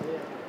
Yeah.